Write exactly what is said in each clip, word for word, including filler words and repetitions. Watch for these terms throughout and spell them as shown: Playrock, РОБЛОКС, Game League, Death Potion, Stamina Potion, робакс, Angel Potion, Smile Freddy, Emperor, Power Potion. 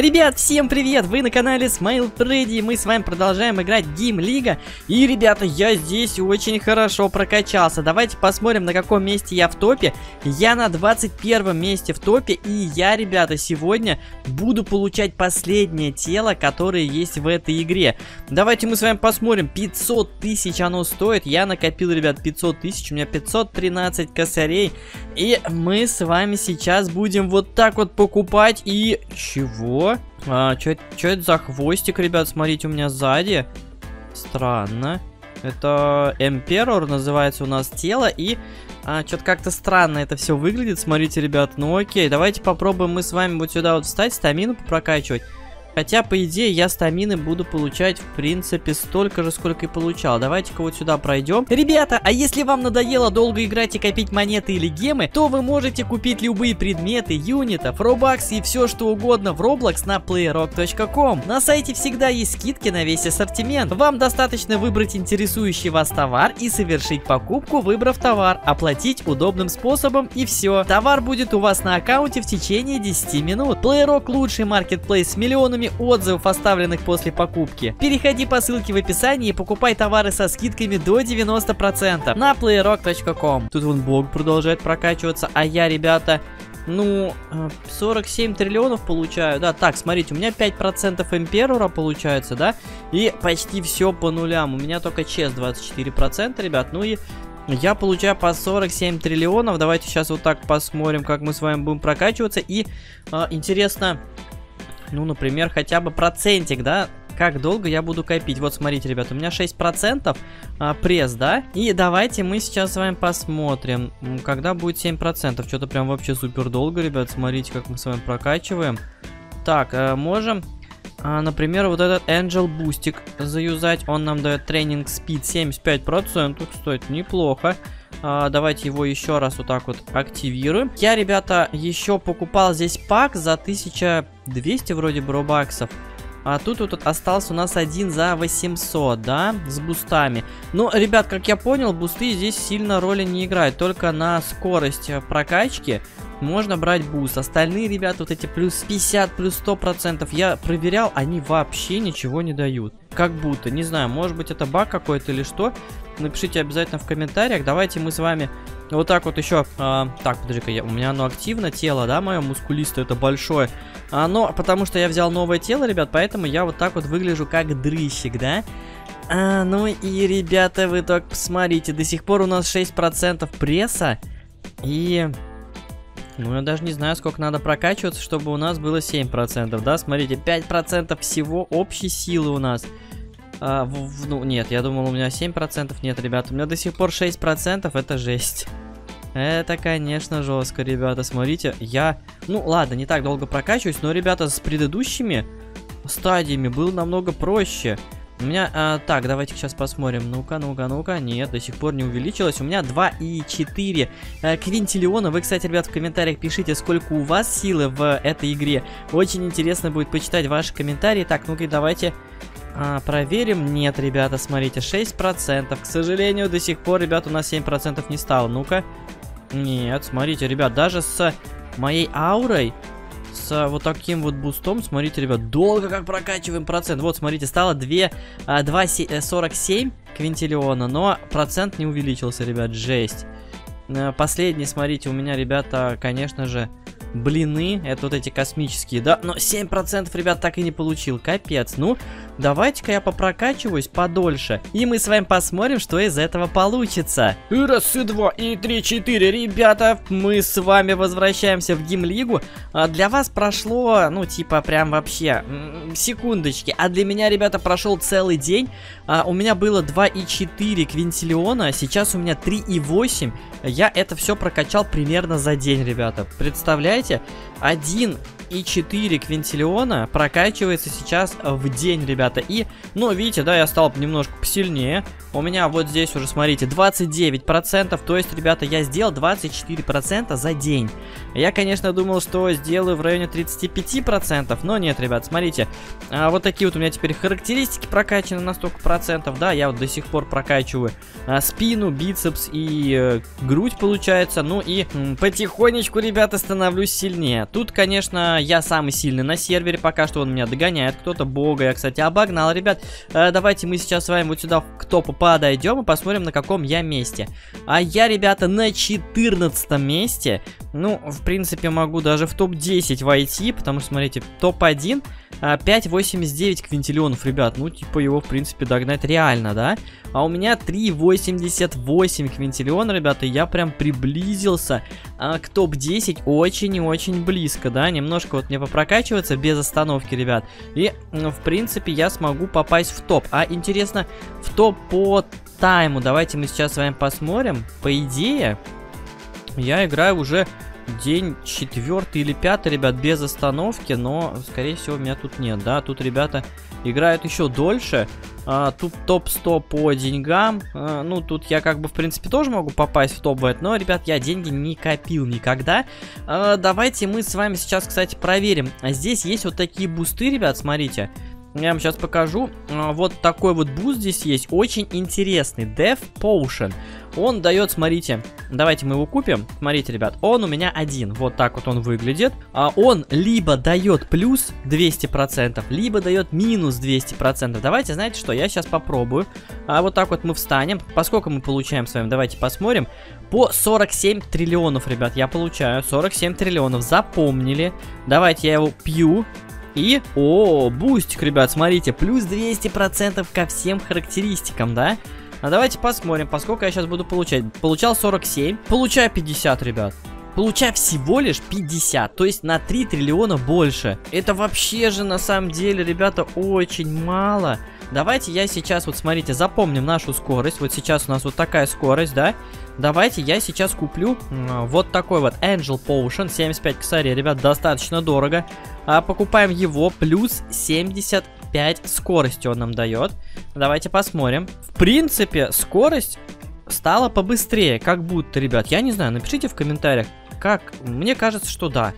Ребят, всем привет! Вы на канале Smile Freddy, мы с вами продолжаем играть Game League. И, ребята, я здесь очень хорошо прокачался. Давайте посмотрим, на каком месте я в топе. Я на двадцать первом месте в топе. И я, ребята, сегодня буду получать последнее тело, которое есть в этой игре. Давайте мы с вами посмотрим. пятьсот тысяч оно стоит. Я накопил, ребят, пятьсот тысяч. У меня пятьсот тринадцать косарей. И мы с вами сейчас будем вот так вот покупать. И... чего? А, чё, чё это за хвостик, ребят? Смотрите, у меня сзади. Странно. Это Emperor называется у нас тело. И а, что-то как-то странно это все выглядит. Смотрите, ребят. Ну окей, давайте попробуем мы с вами вот сюда вот встать, стамину попрокачивать. Хотя, по идее, я стамины буду получать, в принципе, столько же, сколько и получал. Давайте-ка вот сюда пройдем. Ребята, а если вам надоело долго играть и копить монеты или гемы, то вы можете купить любые предметы, юнитов, робакс и все что угодно в Roblox на плейрок точка ком. На сайте всегда есть скидки на весь ассортимент. Вам достаточно выбрать интересующий вас товар и совершить покупку, выбрав товар, оплатить удобным способом и все. Товар будет у вас на аккаунте в течение десяти минут. Playrock — лучший маркетплейс с миллионами отзывов, оставленных после покупки. Переходи по ссылке в описании и покупай товары со скидками до девяноста процентов на плейрок точка ком. Тут вон бог продолжает прокачиваться, а я, ребята, ну, сорок семь триллионов получаю. Да, так, смотрите, у меня пять процентов Emperor получается, да, и почти все по нулям. У меня только чест двадцать четыре процента, ребят, ну и я получаю по сорок семь триллионов. Давайте сейчас вот так посмотрим, как мы с вами будем прокачиваться. И а, интересно... ну, например, хотя бы процентик, да? Как долго я буду копить? Вот, смотрите, ребят, у меня шесть процентов а, пресс, да? И давайте мы сейчас с вами посмотрим, когда будет семь процентов. Что-то прям вообще супер долго, ребят. Смотрите, как мы с вами прокачиваем. Так, а, можем, а, например, вот этот Angel Бустик заюзать. Он нам дает тренинг спид семьдесят пять процентов. Стоит неплохо. А, давайте его еще раз вот так вот активируем. Я, ребята, еще покупал здесь пак за тысячу двести вроде бы робаксов. А тут вот остался у нас один за восемьсот, да, с бустами. Но, ребят, как я понял, бусты здесь сильно роли не играют. Только на скорость прокачки можно брать буст. Остальные, ребят, вот эти плюс пятьдесят, плюс сто процентов, я проверял, они вообще ничего не дают. Как будто, не знаю, может быть это баг какой-то или что. Напишите обязательно в комментариях. Давайте мы с вами вот так вот еще... А, так, подожди-ка, я, у меня оно активно, тело, да, мое мускулистое, это большое. Оно, потому что я взял новое тело, ребят, поэтому я вот так вот выгляжу как дрыщик, да? А, ну и, ребята, вы только посмотрите, до сих пор у нас шесть процентов пресса. И... ну, я даже не знаю, сколько надо прокачиваться, чтобы у нас было семь процентов, да? Смотрите, пять процентов всего общей силы у нас. А, в, в, ну, нет, я думал, у меня семь процентов. Нет, ребята, у меня до сих пор шесть процентов. Это жесть. Это, конечно, жестко, ребята. Смотрите, я... ну, ладно, не так долго прокачиваюсь, но, ребята, с предыдущими стадиями было намного проще. У меня... А, так, давайте сейчас посмотрим. Ну-ка, ну-ка, ну-ка. Нет, до сих пор не увеличилось. У меня два и четыре а, квинтиллиона. Вы, кстати, ребят, в комментариях пишите, сколько у вас силы в этой игре. Очень интересно будет почитать ваши комментарии. Так, ну-ка, давайте... А, проверим. Нет, ребята, смотрите, шесть процентов. К сожалению, до сих пор, ребят, у нас семь процентов не стало. Ну-ка. Нет, смотрите, ребят, даже с моей аурой, с вот таким вот бустом, смотрите, ребят, долго как прокачиваем процент. Вот, смотрите, стало два сорок семь квинтиллиона, но процент не увеличился, ребят, жесть. Последний, смотрите, у меня, ребята, конечно же... блины, это вот эти космические, да? Но семь процентов, ребят, так и не получил. Капец. Ну, давайте-ка я попрокачиваюсь подольше. И мы с вами посмотрим, что из этого получится. И раз, и два, и три, четыре. Ребята, мы с вами возвращаемся в Game League. А для вас прошло, ну, типа, прям вообще секундочки. А для меня, ребята, прошел целый день. А, у меня было два и четыре квинтиллиона. Сейчас у меня три и восемь. Я это все прокачал примерно за день, ребята. Представляете? один и четыре квинтиллиона прокачивается сейчас в день, ребята. И, ну, видите, да, я стал немножко посильнее. У меня вот здесь уже, смотрите, двадцать девять процентов. То есть, ребята, я сделал двадцать четыре процента за день. Я, конечно, думал, что сделаю в районе тридцати пяти процентов. Но нет, ребят, смотрите. Вот такие вот у меня теперь характеристики прокачаны на столько процентов. Да, я вот до сих пор прокачиваю спину, бицепс и грудь, получается. Ну и потихонечку, ребята, становлюсь сильнее. Тут, конечно... я самый сильный на сервере, пока что он меня догоняет. Кто-то бога, я, кстати, обогнал, ребят. Э, давайте мы сейчас с вами вот сюда в топу подойдем и посмотрим, на каком я месте. А я, ребята, на четырнадцатом месте. Ну, в принципе, могу даже в топ десять войти, потому что, смотрите, топ один, пять восемьдесят девять квинтиллионов, ребят. Ну, типа, его, в принципе, догнать реально, да? А у меня три восемьдесят восемь квинтиллиона, ребята, и я прям приблизился а, к топ десять очень и очень близко, да? Немножко вот мне попрокачиваться без остановки, ребят. И, ну, в принципе, я смогу попасть в топ. А, интересно, в топ по тайму. Давайте мы сейчас с вами посмотрим. По идее, я играю уже день четвертый или пятый, ребят, без остановки, но, скорее всего, меня тут нет, да, тут ребята играют еще дольше, а, тут топ сто по деньгам, а, ну, тут я как бы, в принципе, тоже могу попасть в топ, но, ребят, я деньги не копил никогда, а, давайте мы с вами сейчас, кстати, проверим, а здесь есть вот такие бусты, ребят, смотрите. Я вам сейчас покажу. Вот такой вот буст здесь есть. Очень интересный. Death Potion. Он дает, смотрите. Давайте мы его купим. Смотрите, ребят. Он у меня один. Вот так вот он выглядит. Он либо дает плюс двести процентов, либо дает минус двести процентов. Давайте, знаете что? Я сейчас попробую. Вот так вот мы встанем. Поскольку мы получаем с вами? Давайте посмотрим. По сорок семь триллионов, ребят. Я получаю сорок семь триллионов. Запомнили. Давайте я его пью. И, о, бустик, ребят, смотрите, плюс двести процентов ко всем характеристикам, да? А давайте посмотрим, поскольку я сейчас буду получать. Получал сорок семь, получаю пятьдесят, ребят. Получаю всего лишь пятьдесят, то есть на три триллиона больше. Это вообще же, на самом деле, ребята, очень мало. Давайте я сейчас, вот смотрите, запомним нашу скорость. Вот сейчас у нас вот такая скорость, да? Давайте я сейчас куплю вот такой вот Angel Potion, семьдесят пять косарей, ребят, достаточно дорого. А покупаем его, плюс семьдесят пять скорости он нам дает. Давайте посмотрим. В принципе, скорость стала побыстрее, как будто, ребят. Я не знаю, напишите в комментариях, как. Мне кажется, что да.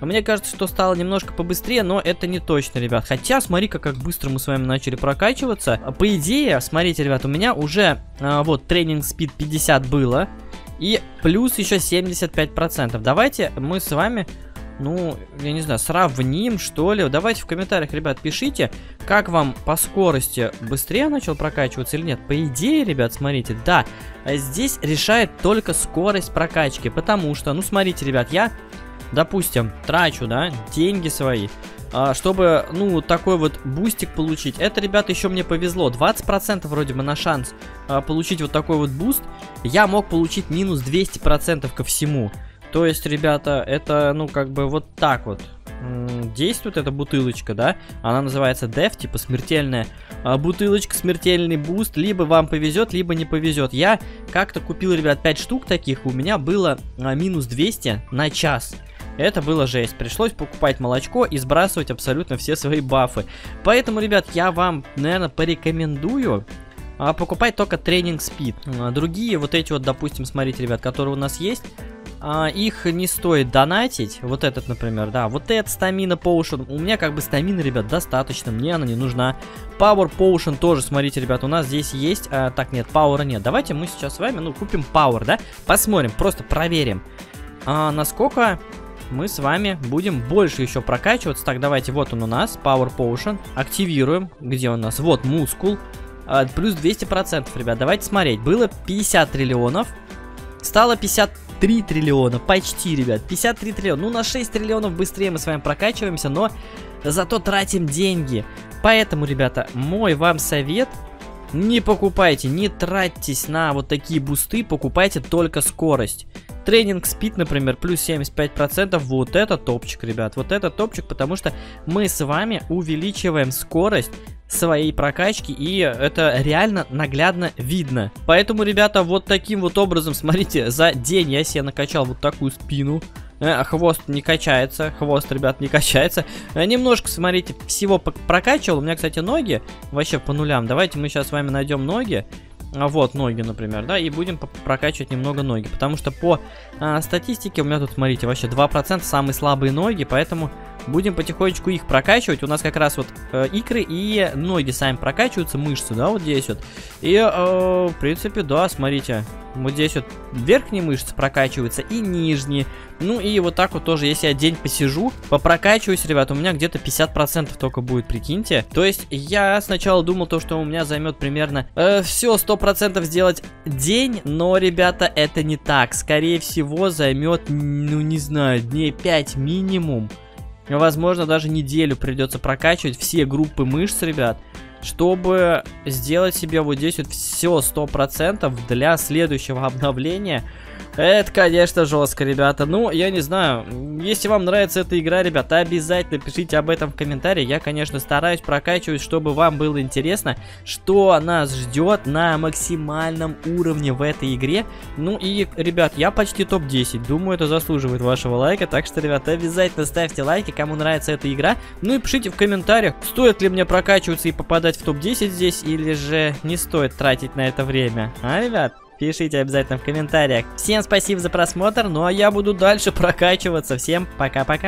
Мне кажется, что стало немножко побыстрее, но это не точно, ребят. Хотя, смотри-ка, как быстро мы с вами начали прокачиваться. По идее, смотрите, ребят, у меня уже а, вот тренинг спид пятьдесят было. И плюс еще семьдесят пять процентов. Давайте мы с вами, ну, я не знаю, сравним, что ли. Давайте в комментариях, ребят, пишите, как вам по скорости, быстрее начал прокачиваться или нет. По идее, ребят, смотрите, да, здесь решает только скорость прокачки. Потому что, ну, смотрите, ребят, я... Допустим, трачу, да, деньги свои, чтобы, ну, такой вот бустик получить. Это, ребята, еще мне повезло. двадцать процентов вроде бы на шанс получить вот такой вот буст. Я мог получить минус двести процентов ко всему. То есть, ребята, это, ну, как бы вот так вот действует эта бутылочка, да. Она называется Death, типа смертельная бутылочка, смертельный буст. Либо вам повезет, либо не повезет. Я как-то купил, ребят, пять штук таких. У меня было минус двести на час. Это было жесть. Пришлось покупать молочко и сбрасывать абсолютно все свои бафы. Поэтому, ребят, я вам, наверное, порекомендую покупать только тренинг спид. Другие вот эти вот, допустим, смотрите, ребят, которые у нас есть, их не стоит донатить. Вот этот, например, да. Вот этот Stamina Potion. У меня как бы стамины, ребят, достаточно. Мне она не нужна. Power Potion тоже, смотрите, ребят, у нас здесь есть. А, так, нет, Power нет. Давайте мы сейчас с вами, ну, купим Power, да. Посмотрим, просто проверим, а, насколько мы с вами будем больше еще прокачиваться. Так, давайте, вот он у нас, Power Potion. Активируем. Где он у нас? Вот, мускул. А, плюс двести процентов, ребят. Давайте смотреть. Было пятьдесят триллионов. Стало пятьдесят три триллиона, почти, ребят, пятьдесят три триллиона, ну на шесть триллионов быстрее мы с вами прокачиваемся, но зато тратим деньги. Поэтому, ребята, мой вам совет, не покупайте, не тратьтесь на вот такие бусты, покупайте только скорость. Тренинг спид, например, плюс семьдесят пять процентов, вот это топчик, ребят, вот это топчик, потому что мы с вами увеличиваем скорость своей прокачки, и это реально наглядно видно. Поэтому, ребята, вот таким вот образом, смотрите, за день я себе накачал вот такую спину. Хвост не качается, хвост, ребят, не качается. Немножко, смотрите, всего прокачивал. У меня, кстати, ноги вообще по нулям. Давайте мы сейчас с вами найдем ноги. Вот ноги, например, да, и будем прокачивать немного ноги. Потому что по а, статистике у меня тут, смотрите, вообще два процента самые слабые ноги, поэтому Будем потихонечку их прокачивать. У нас как раз вот э, икры и ноги сами прокачиваются, мышцы, да, вот здесь вот. И, э, в принципе, да, смотрите. Вот здесь вот верхние мышцы прокачиваются и нижние. Ну и вот так вот тоже, если я день посижу, попрокачиваюсь, ребят, у меня где-то пятьдесят процентов только будет, прикиньте. То есть я сначала думал то, что у меня займет примерно э, все сто процентов сделать день, но, ребята, это не так. Скорее всего займет, ну не знаю, дней пять минимум. Возможно, даже неделю придется прокачивать все группы мышц, ребят, чтобы сделать себе вот здесь вот все сто процентов для следующего обновления. Это, конечно, жестко, ребята. Ну, я не знаю. Если вам нравится эта игра, ребята, обязательно пишите об этом в комментариях. Я, конечно, стараюсь прокачивать, чтобы вам было интересно, что нас ждет на максимальном уровне в этой игре. Ну и, ребят, я почти топ десять. Думаю, это заслуживает вашего лайка. Так что, ребята, обязательно ставьте лайки, кому нравится эта игра. Ну и пишите в комментариях, стоит ли мне прокачиваться и попадать в топ десять здесь, или же не стоит тратить на это время. А, ребят? Пишите обязательно в комментариях. Всем спасибо за просмотр, ну а я буду дальше прокачиваться. Всем пока-пока.